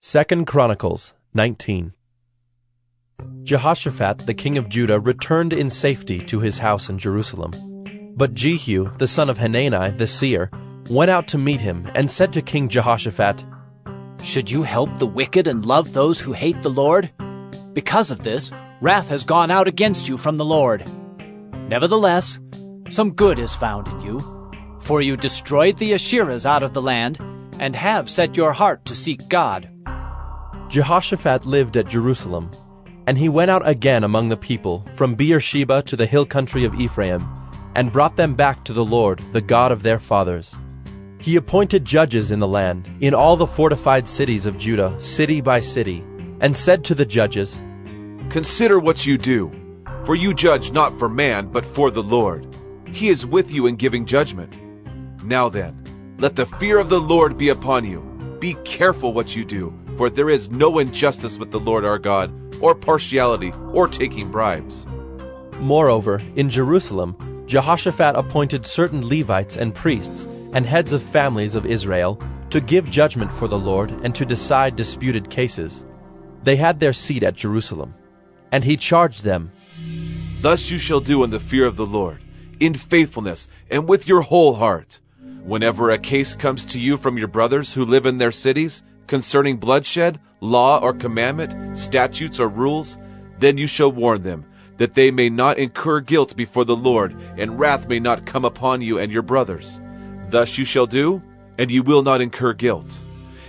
2 Chronicles 19. Jehoshaphat the king of Judah returned in safety to his house in Jerusalem. But Jehu the son of Hanani the seer went out to meet him and said to King Jehoshaphat, "Should you help the wicked and love those who hate the Lord? Because of this, wrath has gone out against you from the Lord. Nevertheless, some good is found in you, for you destroyed the Asherahs out of the land and have set your heart to seek God." Jehoshaphat lived at Jerusalem, and he went out again among the people from Beersheba to the hill country of Ephraim, and brought them back to the Lord, the God of their fathers. He appointed judges in the land, in all the fortified cities of Judah, city by city, and said to the judges, "Consider what you do, for you judge not for man, but for the Lord. He is with you in giving judgment. Now then, let the fear of the Lord be upon you. Be careful what you do, for there is no injustice with the Lord our God, or partiality, or taking bribes." Moreover, in Jerusalem, Jehoshaphat appointed certain Levites and priests, and heads of families of Israel, to give judgment for the Lord and to decide disputed cases. They had their seat at Jerusalem. And he charged them, "Thus you shall do in the fear of the Lord, in faithfulness and with your whole heart. Whenever a case comes to you from your brothers who live in their cities, concerning bloodshed, law or commandment, statutes or rules, then you shall warn them, that they may not incur guilt before the Lord, and wrath may not come upon you and your brothers. Thus you shall do, and you will not incur guilt.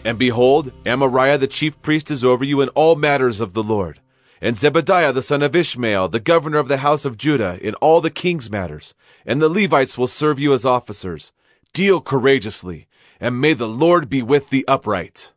And behold, Amariah the chief priest is over you in all matters of the Lord, and Zebadiah the son of Ishmael, the governor of the house of Judah, in all the king's matters, and the Levites will serve you as officers. Deal courageously, and may the Lord be with the upright."